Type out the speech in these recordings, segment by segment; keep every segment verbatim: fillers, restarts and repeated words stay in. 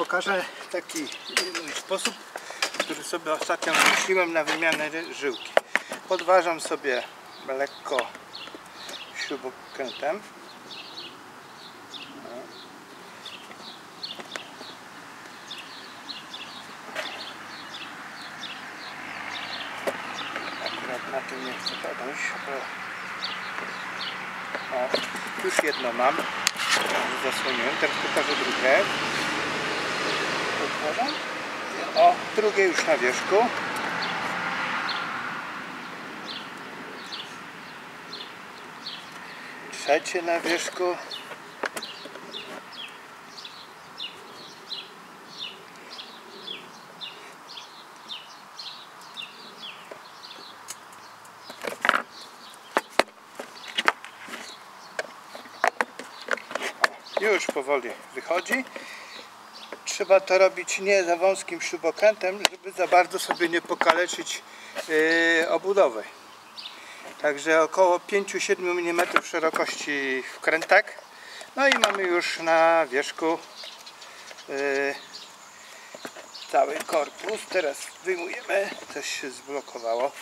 pokażę taki mój sposób, który sobie ostatnio wymyśliłem na wymianę żyłki. Podważam sobie lekko śrubokrętem. Akurat na tym nie chcę padać. O, już jedno mam. Zasłoniłem, teraz pokażę drugie. O, drugie już na wierzchu. Trzecie na wierzchu. Już powoli wychodzi. Trzeba to robić nie za wąskim śrubokrętem, żeby za bardzo sobie nie pokaleczyć yy, obudowy. Także około pięć do siedmiu milimetrów szerokości wkrętak. No i mamy już na wierzchu yy, cały korpus. Teraz wyjmujemy, coś się zblokowało.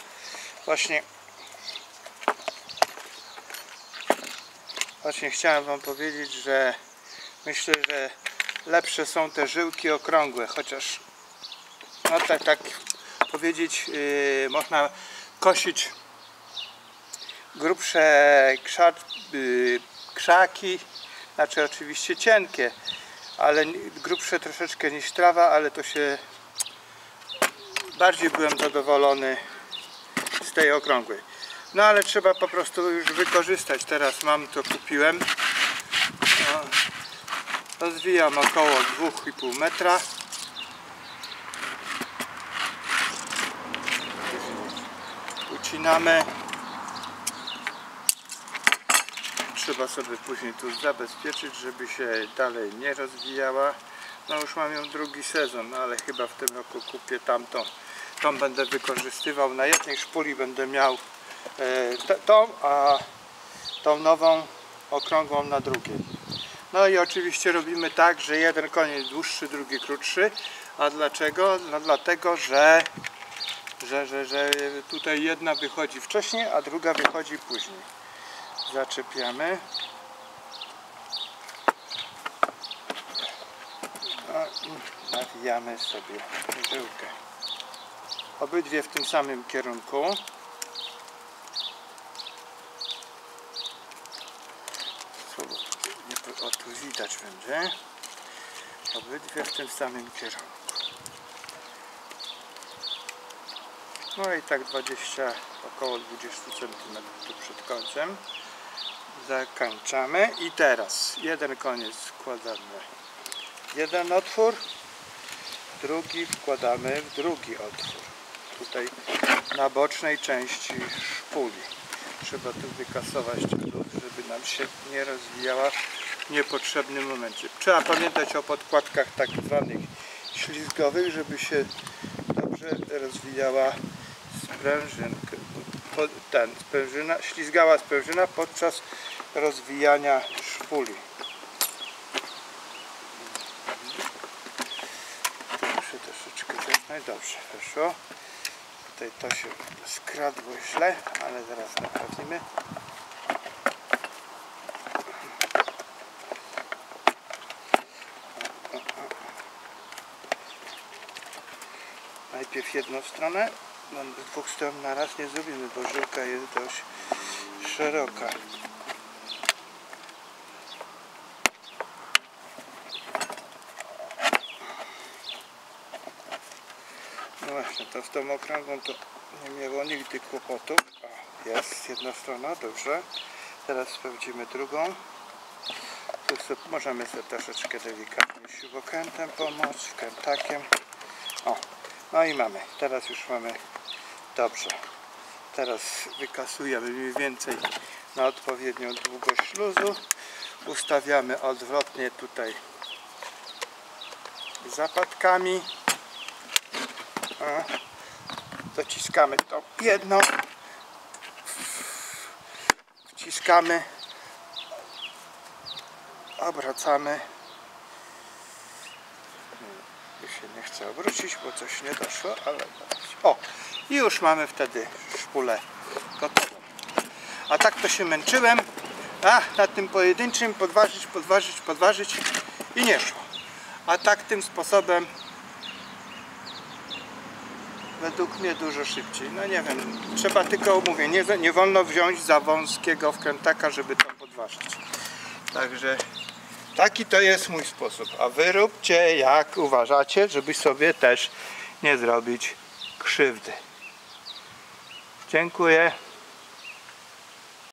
Właśnie Właśnie chciałem wam powiedzieć, że myślę, że lepsze są te żyłki okrągłe, chociaż no tak, tak powiedzieć, yy, można kosić grubsze krzak, yy, krzaki, znaczy oczywiście cienkie, ale grubsze troszeczkę niż trawa, ale to się bardziej byłem zadowolony z tej okrągłej. No ale trzeba po prostu już wykorzystać. Teraz mam to, kupiłem. Rozwijam około dwa i pół metra. Ucinamy. Trzeba sobie później tu zabezpieczyć, żeby się dalej nie rozwijała. No już mam ją drugi sezon, ale chyba w tym roku kupię tamtą. Tą będę wykorzystywał. Na jednej szpuli będę miał tą, a tą nową okrągłą na drugiej. No i oczywiście robimy tak, że jeden koniec dłuższy, drugi krótszy. A dlaczego? No dlatego, że, że, że, że tutaj jedna wychodzi wcześniej, a druga wychodzi później. Zaczepiamy. No i nawijamy sobie żyłkę. Obydwie w tym samym kierunku. O, tu widać będzie. Obydwie w tym samym kierunku. No i tak dwadzieścia, około dwadzieścia centymetrów tu przed końcem. Zakończamy i teraz jeden koniec wkładamy jeden otwór, drugi wkładamy w drugi otwór. Tutaj na bocznej części szpuli. Trzeba tu wykasować czarów, żeby nam się nie rozwijała w niepotrzebnym momencie. Trzeba pamiętać o podkładkach tak zwanych ślizgowych, żeby się dobrze rozwijała sprężynka, ten, sprężyna, ślizgała sprężyna podczas rozwijania szpuli. Muszę troszeczkę zepchnąć. Dobrze, weszło. Tutaj to się skradło źle, ale zaraz naprawimy. Najpierw jedną stronę, z dwóch stron na raz nie zrobimy, bo żyłka jest dość szeroka. No właśnie, to z tą okrągłą to nie miało nigdy kłopotów. O, jest jedna strona, dobrze. Teraz sprawdzimy drugą. Tu sobie, możemy sobie troszeczkę delikatnie śrubokrętem pomóc, wkrętakiem. O, no i mamy. Teraz już mamy dobrze. Teraz wykasujemy mniej więcej na odpowiednią długość śluzu. Ustawiamy odwrotnie tutaj zapadkami. Dociskamy to jedno, wciskamy, obracamy. Tu się nie chce obrócić, bo coś nie doszło, ale... O! I już mamy wtedy szpulę gotową. A tak to się męczyłem. A na tym pojedynczym podważyć, podważyć, podważyć i nie szło. A tak tym sposobem według mnie dużo szybciej. No nie wiem, trzeba tylko, mówię, nie, nie wolno wziąć za wąskiego wkrętaka, żeby to podważyć. Także taki to jest mój sposób. A wy róbcie jak uważacie, żeby sobie też nie zrobić krzywdy. Dziękuję.